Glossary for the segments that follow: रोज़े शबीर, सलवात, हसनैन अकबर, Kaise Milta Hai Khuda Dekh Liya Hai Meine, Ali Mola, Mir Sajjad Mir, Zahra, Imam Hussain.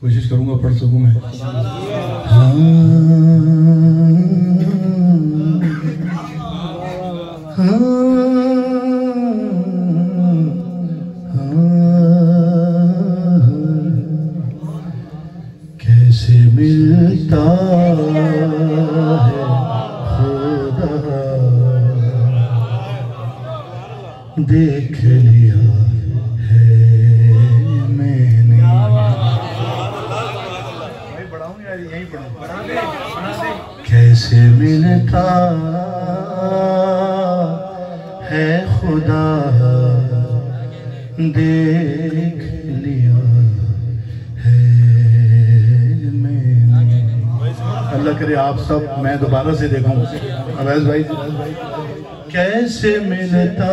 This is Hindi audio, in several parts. कोशिश करूंगा पढ़ सकूं मैं। कैसे मिलता है खुदा देख लिया है मैंने। कैसे मिलता है खुदा देख लिया है मैंने। अल्लाह करे आप सब मैं दोबारा से देखूं। अवैस भाई, कैसे मिलता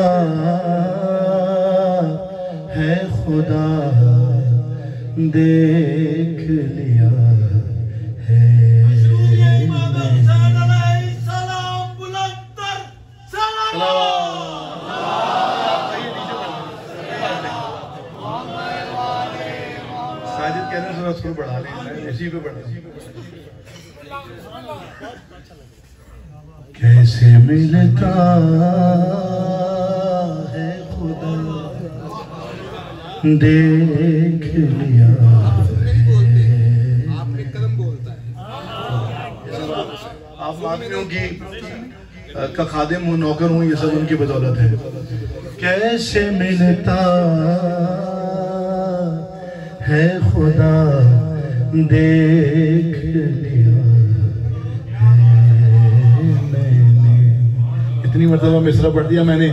है खुदा देख लिया है। उसको बढ़ा लें, इसी पे बढ़ा। कैसे मिलता है खुदा देख लिया है। आपने कलम बोलता है, आप मांगने की का खादिम हूँ, नौकर हूँ, ये सब उनकी बदौलत है। कैसे मिलता है खुदा देख लिया है मैंने। इतनी मरतबा मिसरा पढ़ दिया मैंने।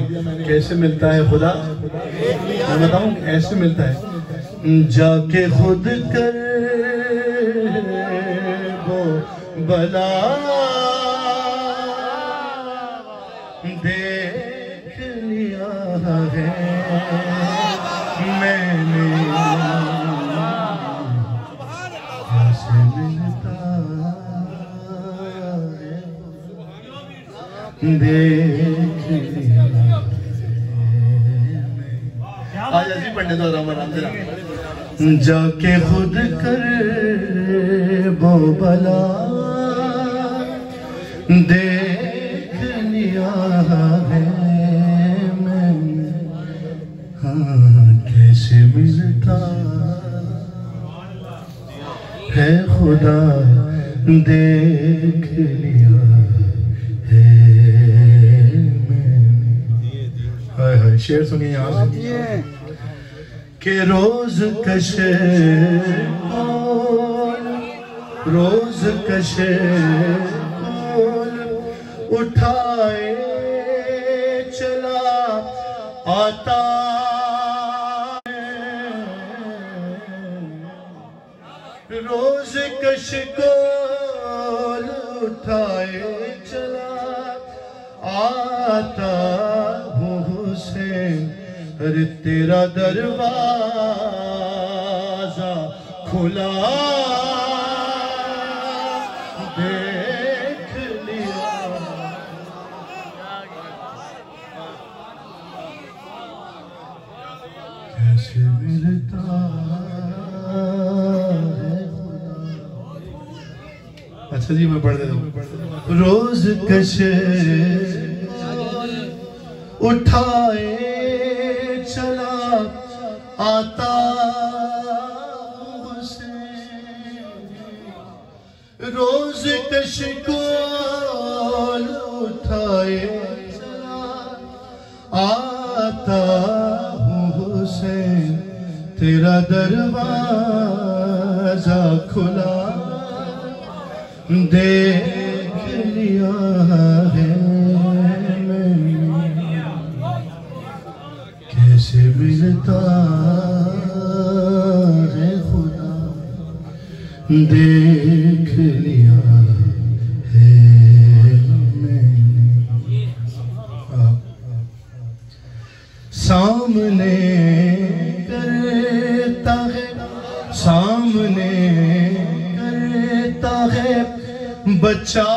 कैसे मिलता है खुदा, मैं बताऊं कैसे मिलता है। जाके खुद कर वो बला देख लिया है मैंने। कैसे मिलता है देख लिया है। आज ऐसे पढ़ने दो, राम से जाके खुद कर वो भला देख लिया है मैंने। हाँ, कैसे मिलता है खुदा देख लिया है मैंने। हाय हाय, शेर सुनिए यहाँ के। रोज कशे रोज कशे उठाए चला आता है। रोज कश को उठाए चला आता हूँ हुसैन। अरे तेरा दरवाजा खुला कैसे मिलता है खुदा। अच्छा जी मैं पढ़ देता हूँ। रोज कशे उठाए चला आता हुसैन। रोज कशे को उठाए चला आता तेरा दरवाजा खुला देख लिया है मैंने। कैसे मिलता है खुदा देख लिया है मैंने। सामने करता है बचा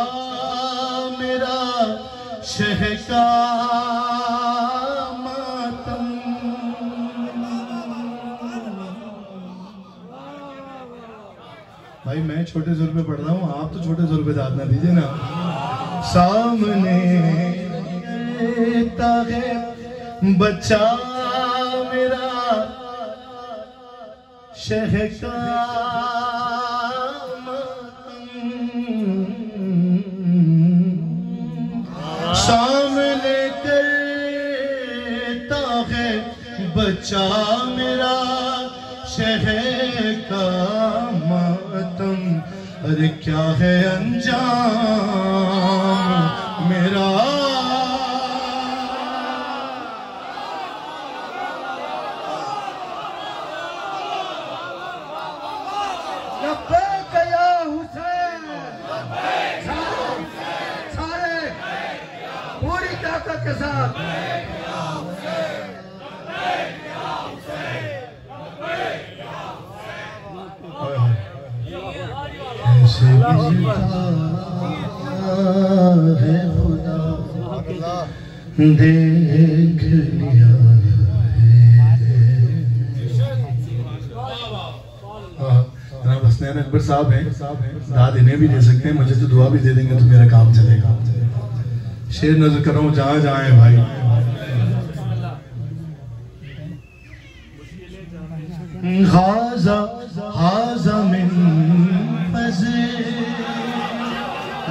मेरा शहका। मैं छोटे जुल पे पढ़ रहा हूँ, आप तो छोटे जुल पे दाद ना दीजिए ना। सामने ताहे बच्चा मेरा शहका सामने करता है बच्चा मेरा शहर का मातम। अरे क्या है अंजाम मेरा। के साथ कैसे मिलता है खुदा देख लिया है। हसनैन अकबर साहब हैं, दाद इन्हें भी दे सकते हैं, मुझे तो दुआ भी दे देंगे तो मेरा काम चलेगा। शेर नजर कर रहा हूँ, जहां जाए भाई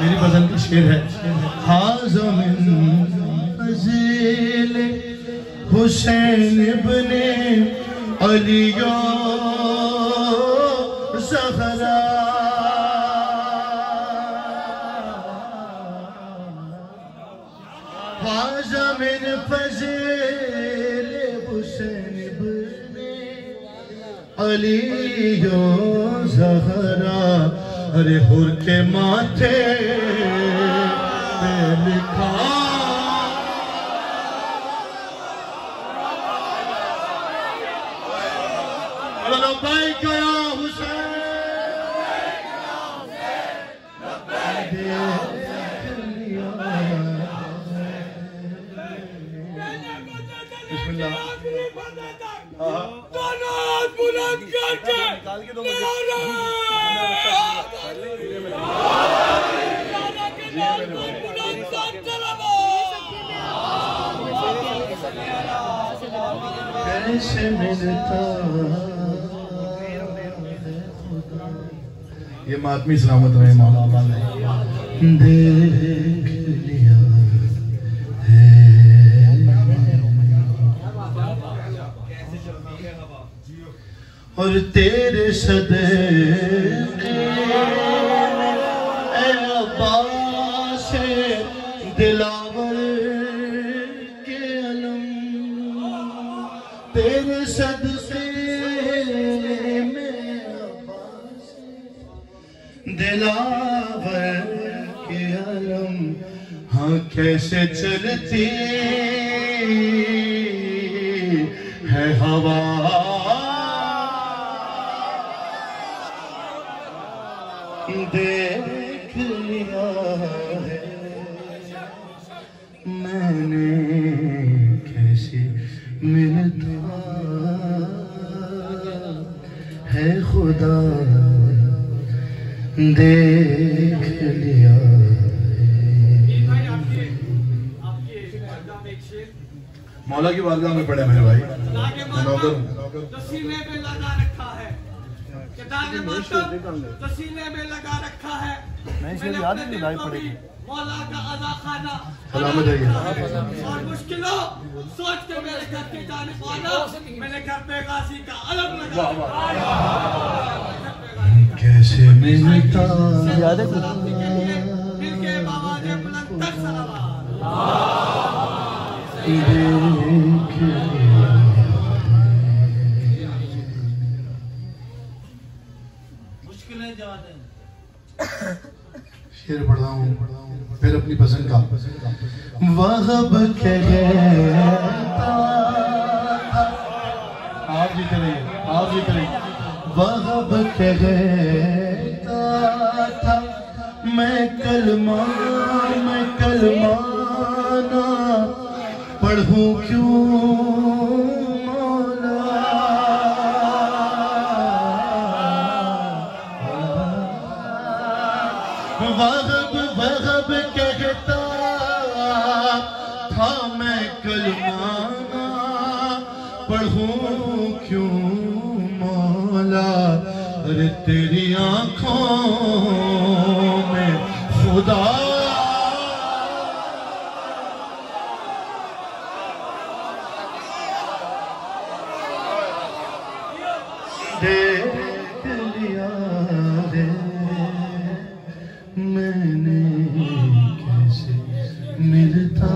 मेरी पसंद का शेर है। हुसैन बने अलियो सहरा ज़मीन फज़ील हुसैन बने अली यो ज़हरा। अरे हुर के माथे पे लिखा गया हुसैन कैसे मिलता ये मातमी सलामत रहे मौला ने देख लिया और तेरे सदके ऐ अब्बास दिलावर के अलम। तेरे सदके में अब्बास दिलावर के अलम। हाँ कैसे चलती है हवा देख लिया है मैंने। कैसे मिलता है खुदा देख लिया है। मौला की वारगाह में पढ़े मेरे भाई रखा है तसीने में लगा रखा है। मैंने अपने दिलों में मौला का अदा खाना और मुश्किलों सोच के मेरे घर की जानिब आना। मैंने घर पे गाजी का अलग लगा। कैसे मिलता मिलके बाबा ने बुलंद तक सलाम। शेर पढ़ रहा हूँ फिर अपनी पसंद का। वहब के आप जीत रहे, आप जीत रहे। वहब के था मैं कलमा ना पढ़ूं क्यों तेरी आँखों में खुदा। देख लिया है मैंने कैसे मिलता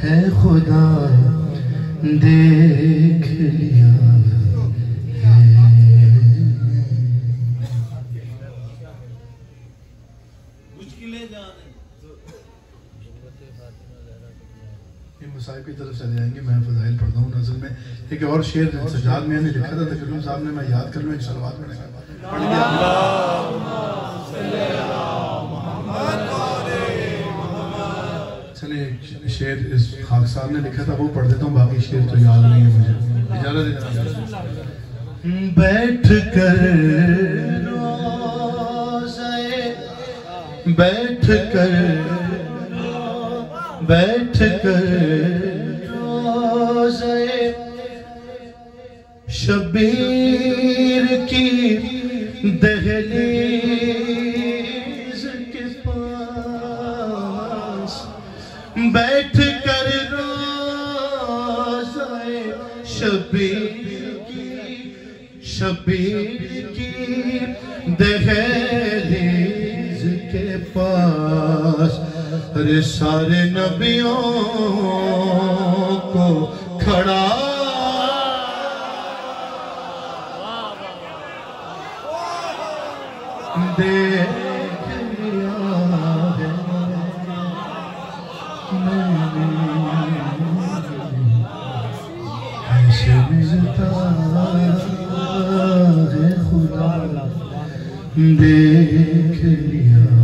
है खुदा देख लिया है। मुश्किलें जाने मुसाहिब की तरफ चले जाएंगे। मैं फजाइल पढ़ता हूँ नज़र में एक और शेर सज्जाद मियां ने लिखा था तकरीबन साहब ने, मैं याद कर लूँ एक सलवात पढ़ेंगे। शेर इस खाक साहब ने लिखा था वो पढ़ देता हूँ, बाकी शेर तो याद नहीं है मुझे, इजाज़त दीजिए। बैठ कर रोज़े शबीर की दहलीज के पास, बैठकर रोज़े शबीर की दहलीज के पास। अरे सारे नबियों को खड़ा, देख लिया है कैसे मिलता है खुदा देख लिया।